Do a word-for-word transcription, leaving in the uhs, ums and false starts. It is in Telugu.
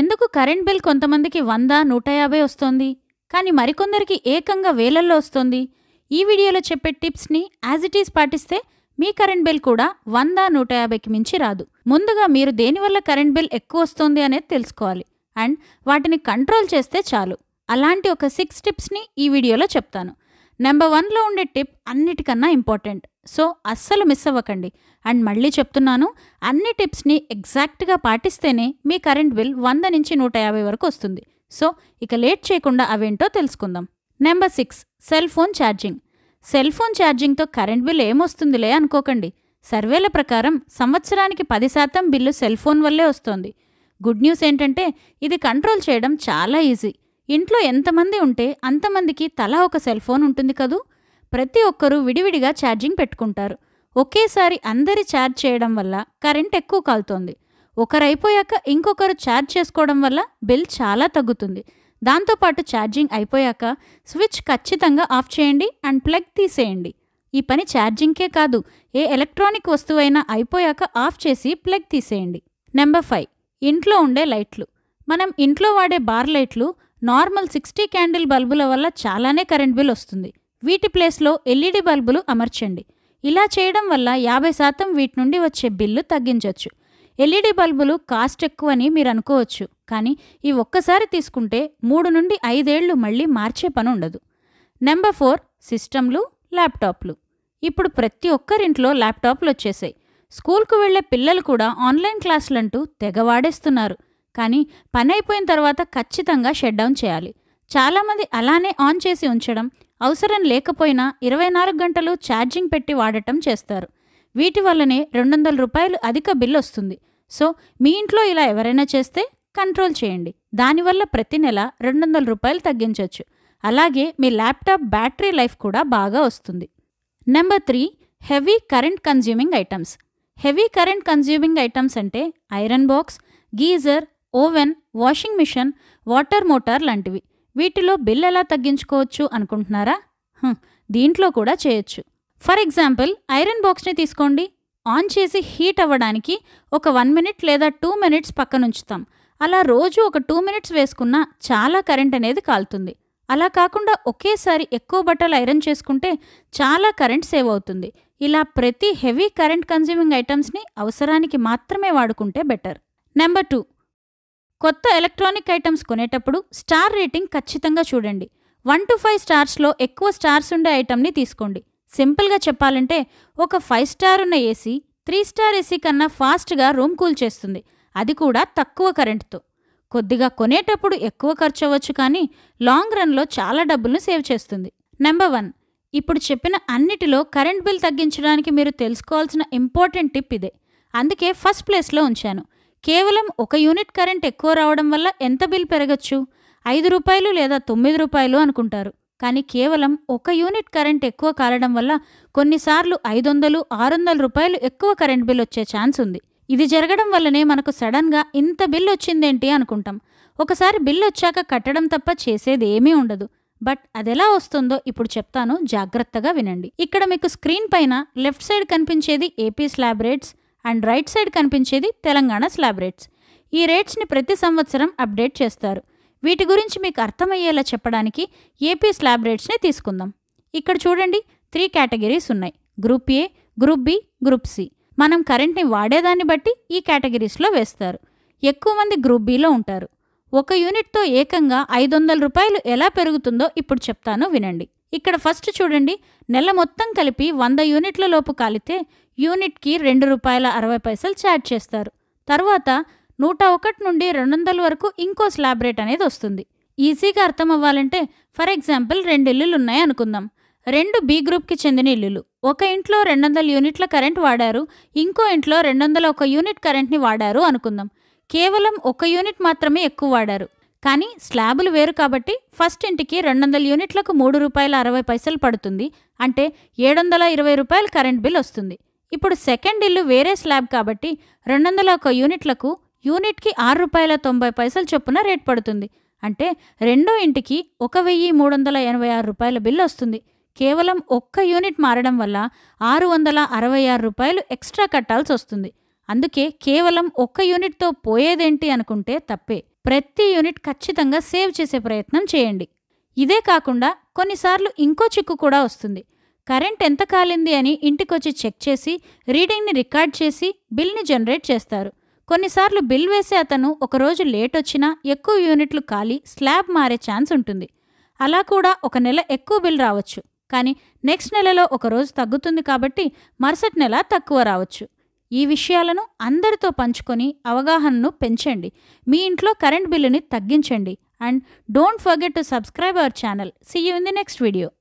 ఎందుకు కరెంట్ బిల్ కొంతమందికి వంద నూట యాభై వస్తోంది, కానీ మరికొందరికి ఏకంగా వేలల్లో వస్తోంది? ఈ వీడియోలో చెప్పే టిప్స్ని యాజ్ ఇట్ ఈజ్ పాటిస్తే మీ కరెంట్ బిల్ కూడా వంద నూట యాభైకి మించి రాదు. ముందుగా మీరు దేనివల్ల కరెంట్ బిల్ ఎక్కువ వస్తుంది అనేది తెలుసుకోవాలి, అండ్ వాటిని కంట్రోల్ చేస్తే చాలు. అలాంటి ఒక సిక్స్ టిప్స్ని ఈ వీడియోలో చెప్తాను. నెంబర్ వన్లో ఉండే టిప్ అన్నిటికన్నా ఇంపార్టెంట్, సో అస్సలు మిస్ అవ్వకండి. అండ్ మళ్ళీ చెప్తున్నాను, అన్ని టిప్స్ని ఎగ్జాక్ట్గా పాటిస్తేనే మీ కరెంట్ బిల్ వంద నుంచి నూట యాభై వరకు వస్తుంది. సో ఇక లేట్ చేయకుండా అవేంటో తెలుసుకుందాం. Number six, cell phone charging. Cell phone ఛార్జింగ్తో కరెంట్ బిల్ ఏమొస్తుందిలే అనుకోకండి. సర్వేల ప్రకారం సంవత్సరానికి పది శాతం బిల్లు సెల్ ఫోన్ వల్లే వస్తోంది. గుడ్ న్యూస్ ఏంటంటే ఇది కంట్రోల్ చేయడం చాలా ఈజీ. ఇంట్లో ఎంతమంది ఉంటే అంతమందికి తలా ఒక సెల్ ఫోన్ ఉంటుంది కదూ. ప్రతి ఒక్కరూ విడివిడిగా ఛార్జింగ్ పెట్టుకుంటారు. ఒకేసారి అందరి ఛార్జ్ చేయడం వల్ల కరెంట్ ఎక్కువ కాలుతోంది. ఒకరైపోయాక ఇంకొకరు ఛార్జ్ చేసుకోవడం వల్ల బిల్ చాలా తగ్గుతుంది. దాంతోపాటు ఛార్జింగ్ అయిపోయాక స్విచ్ ఖచ్చితంగా ఆఫ్ చేయండి అండ్ ప్లగ్ తీసేయండి. ఈ పని ఛార్జింగ్కే కాదు, ఏ ఎలక్ట్రానిక్ వస్తువైనా అయిపోయాక ఆఫ్ చేసి ప్లగ్ తీసేయండి. నెంబర్ ఫైవ్, ఇంట్లో ఉండే లైట్లు. మనం ఇంట్లో వాడే బార్ లైట్లు నార్మల్ సిక్స్టీ క్యాండిల్ బల్బుల వల్ల చాలానే కరెంట్ బిల్ వస్తుంది. వీటి ప్లేస్లో ఎల్ఈడి బల్బులు అమర్చండి. ఇలా చేయడం వల్ల యాభై శాతం వీటి నుండి వచ్చే బిల్లు తగ్గించవచ్చు. ఎల్ఈడి బల్బులు కాస్ట్ ఎక్కువని మీరు అనుకోవచ్చు, కానీ ఈ ఒక్కసారి తీసుకుంటే మూడు నుండి ఐదేళ్లు మళ్ళీ మార్చే పని ఉండదు. నెంబర్ ఫోర్, సిస్టమ్లు, ల్యాప్టాప్లు. ఇప్పుడు ప్రతి ఒక్కరింట్లో ల్యాప్టాప్లు వచ్చేసాయి. స్కూల్కు వెళ్లే పిల్లలు కూడా ఆన్లైన్ క్లాసులంటూ తెగవాడేస్తున్నారు. కానీ పని అయిపోయిన తర్వాత ఖచ్చితంగా షట్ డౌన్ చేయాలి. చాలామంది అలానే ఆన్ చేసి ఉంచడం, అవసరం లేకపోయినా ఇరవై నాలుగు గంటలు ఛార్జింగ్ పెట్టి వాడటం చేస్తారు. వీటి వల్లనే రెండు వందల రూపాయలు అధిక బిల్లు వస్తుంది. సో మీ ఇంట్లో ఇలా ఎవరైనా చేస్తే కంట్రోల్ చేయండి. దానివల్ల ప్రతి నెల రెండు వందల రూపాయలు తగ్గించవచ్చు. అలాగే మీ ల్యాప్టాప్ బ్యాటరీ లైఫ్ కూడా బాగా వస్తుంది. Number three, heavy current consuming items. Heavy current consuming items అంటే iron box, geyser, oven, washing machine, water motor లాంటివి. వీటిలో బిల్ ఎలా తగ్గించుకోవచ్చు అనుకుంటున్నారా? దీంట్లో కూడా చేయొచ్చు. ఫర్ ఎగ్జాంపుల్, ఐరన్ బాక్స్ని తీసుకోండి. ఆన్ చేసి హీట్ అవ్వడానికి ఒక వన్ మినిట్ లేదా టూ మినిట్స్ పక్కనుంచుతాం. అలా రోజు ఒక టూ మినిట్స్ వేసుకున్నా చాలా కరెంట్ అనేది కాలుతుంది. అలా కాకుండా ఒకేసారి ఎక్కువ బట్టలు ఐరన్ చేసుకుంటే చాలా కరెంట్ సేవ్ అవుతుంది. ఇలా ప్రతి హెవీ కరెంట్ కన్జ్యూమింగ్ ఐటమ్స్ని అవసరానికి మాత్రమే వాడుకుంటే బెటర్. నెంబర్ టూ, కొత్త ఎలక్ట్రానిక్ ఐటమ్స్ కొనేటప్పుడు స్టార్ రేటింగ్ ఖచ్చితంగా చూడండి. వన్ టు ఫైవ్ స్టార్స్లో ఎక్కువ స్టార్స్ ఉండే ఐటమ్ని తీసుకోండి. సింపుల్గా చెప్పాలంటే ఒక ఫైవ్ స్టార్ ఉన్న ఏసీ త్రీ స్టార్ ఏసీ కన్నా ఫాస్ట్గా రూమ్ కూల్ చేస్తుంది, అది కూడా తక్కువ కరెంటుతో. కొద్దిగా కొనేటప్పుడు ఎక్కువ ఖర్చు అవ్వచ్చు, కానీ లాంగ్ రన్లో చాలా డబ్బులను సేవ్ చేస్తుంది. నెంబర్ వన్, ఇప్పుడు చెప్పిన అన్నిటిలో కరెంట్ బిల్ తగ్గించడానికి మీరు తెలుసుకోవాల్సిన ఇంపార్టెంట్ టిప్ ఇదే, అందుకే ఫస్ట్ ప్లేస్లో ఉంచాను. కేవలం ఒక యూనిట్ కరెంట్ ఎక్కువ రావడం వల్ల ఎంత బిల్ పెరగచ్చు? ఐదు రూపాయలు లేదా తొమ్మిది రూపాయలు అనుకుంటారు, కానీ కేవలం ఒక యూనిట్ కరెంట్ ఎక్కువ కాలడం వల్ల కొన్నిసార్లు ఐదు వందలు ఆరు వందల రూపాయలు ఎక్కువ కరెంట్ బిల్ వచ్చే ఛాన్స్ ఉంది. ఇది జరగడం వల్లనే మనకు సడన్గా ఇంత బిల్ వచ్చిందేంటి అనుకుంటాం. ఒకసారి బిల్ వచ్చాక కట్టడం తప్ప చేసేది ఏమీ ఉండదు. బట్ అదెలా వస్తుందో ఇప్పుడు చెప్తాను, జాగ్రత్తగా వినండి. ఇక్కడ మీకు స్క్రీన్ పైన లెఫ్ట్ సైడ్ కనిపించేది AP slab rates and right side కనిపించేది తెలంగాణ స్లాబ్ రేట్స్. ఈ రేట్స్ని ప్రతి సంవత్సరం అప్డేట్ చేస్తారు. వీటి గురించి మీకు అర్థమయ్యేలా చెప్పడానికి ఏపీ స్లాబ్ రేట్స్ని తీసుకుందాం. ఇక్కడ చూడండి, త్రీ కేటగిరీస్ ఉన్నాయి, group A, group B, group C. మనం కరెంట్ని వాడేదాన్ని బట్టి ఈ కేటగిరీస్లో వేస్తారు. ఎక్కువ మంది గ్రూప్ బిలో ఉంటారు. ఒక యూనిట్తో ఏకంగా ఐదు వందల రూపాయలు ఎలా పెరుగుతుందో ఇప్పుడు చెప్తాను, వినండి. ఇక్కడ ఫస్ట్ చూడండి, నెల మొత్తం కలిపి వంద యూనిట్ల లోపు కాలితే యూనిట్కి రెండు రూపాయల అరవై పైసలు ఛార్జ్ చేస్తారు. తర్వాత నూట ఒకటి నుండి రెండు వందల వరకు ఇంకో స్లాబ్ రేట్ అనేది వస్తుంది. ఈజీగా అర్థం అవ్వాలంటే ఫర్ ఎగ్జాంపుల్ రెండు ఇల్లులు ఉన్నాయి అనుకుందాం. రెండు బి గ్రూప్కి చెందిన ఇల్లులు. ఒక ఇంట్లో రెండు వందల యూనిట్ల కరెంట్ వాడారు, ఇంకో ఇంట్లో రెండు వందల ఒక యూనిట్ కరెంట్ని వాడారు అనుకుందాం. కేవలం ఒక యూనిట్ మాత్రమే ఎక్కువ వాడారు, కానీ స్లాబులు వేరు కాబట్టి ఫస్ట్ ఇంటికి రెండు వందల యూనిట్లకు మూడు రూపాయల అరవై పైసలు పడుతుంది, అంటే ఏడు వందల ఇరవై రూపాయలు కరెంట్ బిల్ వస్తుంది. ఇప్పుడు సెకండ్ ఇల్లు వేరే స్లాబ్ కాబట్టి రెండు వందల ఒక యూనిట్లకు యూనిట్కి ఆరు రూపాయల తొంభై పైసలు చొప్పున రేట్ పడుతుంది, అంటే రెండో ఇంటికి ఒక వెయ్యి మూడు వందల ఎనభై ఆరు రూపాయల బిల్లు వస్తుంది. కేవలం ఒక్క యూనిట్ మారడం వల్ల ఆరు వందల అరవై ఆరు రూపాయలు ఎక్స్ట్రా కట్టాల్సి వస్తుంది. అందుకే కేవలం ఒక్క యూనిట్తో పోయేదేంటి అనుకుంటే తప్పే. ప్రతి యూనిట్ ఖచ్చితంగా సేవ్ చేసే ప్రయత్నం చేయండి. ఇదే కాకుండా కొన్నిసార్లు ఇంకో చిక్కు కూడా వస్తుంది. కరెంట్ ఎంత కాలింది అని ఇంటికొచ్చి చెక్ చేసి రీడింగ్ని రికార్డ్ చేసి బిల్ని జనరేట్ చేస్తారు. కొన్నిసార్లు బిల్ వేసే అతను ఒకరోజు లేట్ వచ్చినా ఎక్కువ యూనిట్లు కాలి స్లాబ్ మారే ఛాన్స్ ఉంటుంది. అలా కూడా ఒక నెల ఎక్కువ బిల్ రావచ్చు, కానీ నెక్స్ట్ నెలలో ఒకరోజు తగ్గుతుంది కాబట్టి మరుసటి నెల తక్కువ రావచ్చు. ఈ విషయాలను అందరితో పంచుకొని అవగాహనను పెంచండి. మీ ఇంట్లో కరెంట్ బిల్లుని తగ్గించండి. And don't forget to subscribe our channel. See you in the next video.